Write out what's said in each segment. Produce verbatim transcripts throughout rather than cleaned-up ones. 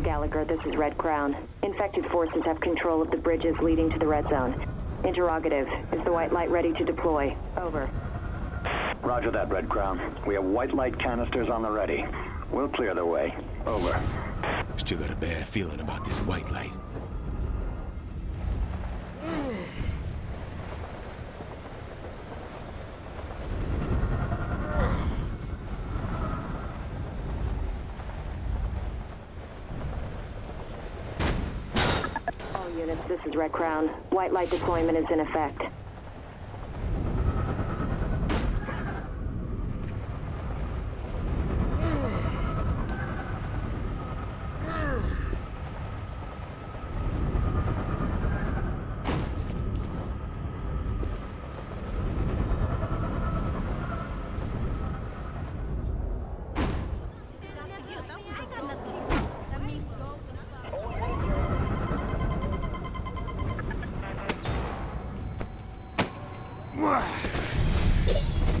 Gallagher, this is Red Crown. Infected forces have control of the bridges leading to the red zone. Interrogative. Is the white light ready to deploy? Over. Roger that, Red Crown. We have white light canisters on the ready. We'll clear the way. Over. Still got a bad feeling about this white light. Units, this is Red Crown. White light deployment is in effect.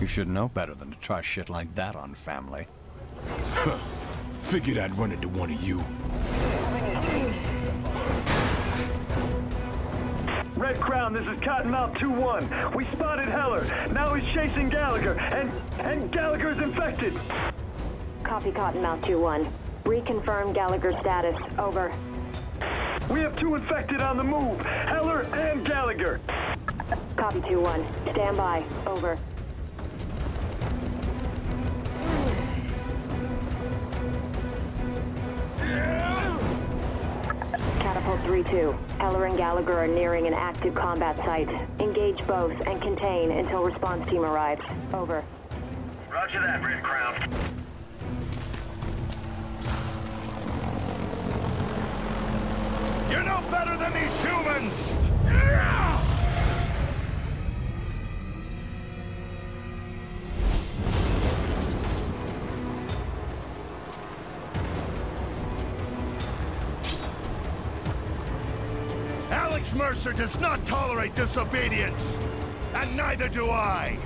You should know better than to try shit like that on family. Huh. Figured I'd run into one of you. Red Crown, this is Cottonmouth two one. We spotted Heller. Now he's chasing Gallagher, and and Gallagher's infected. Copy, Cottonmouth two one. Reconfirm Gallagher's status. Over. We have two infected on the move, Heller and Gallagher. Copy two one. Stand by. Over. three two. Heller and Gallagher are nearing an active combat site. Engage both and contain until response team arrives. Over. Roger that, Red Crown. You're no better than these humans! Yeah! Alex Mercer does not tolerate disobedience, and neither do I.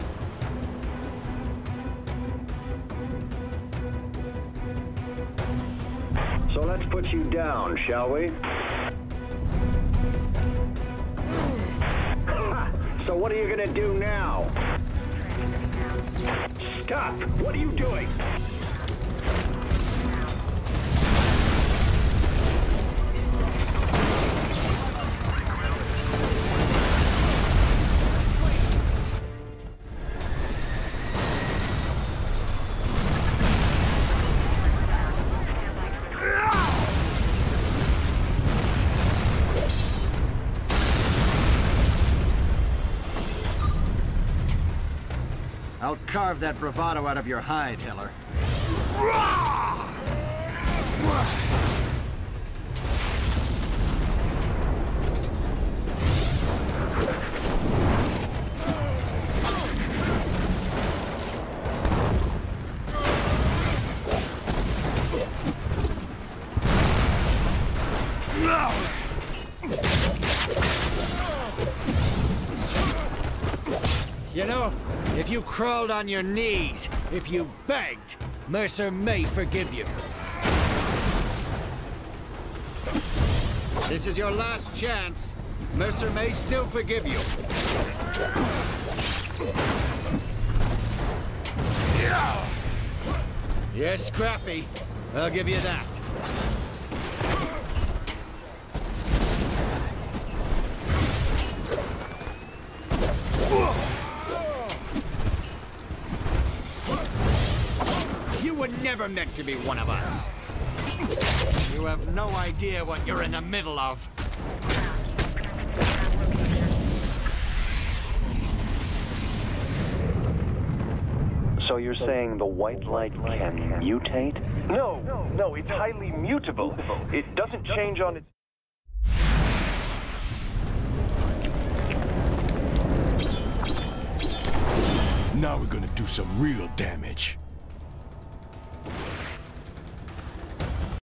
So let's put you down, shall we? So what are you gonna do now? Stop! What are you doing? I'll carve that bravado out of your hide, Heller. You know, if you crawled on your knees, if you begged, Mercer may forgive you. This is your last chance. Mercer may still forgive you. You're scrappy. I'll give you that. You were never meant to be one of us. You have no idea what you're in the middle of. So you're saying the white light can mutate? No, no, it's highly mutable. It doesn't change on its... Now we're gonna do some real damage.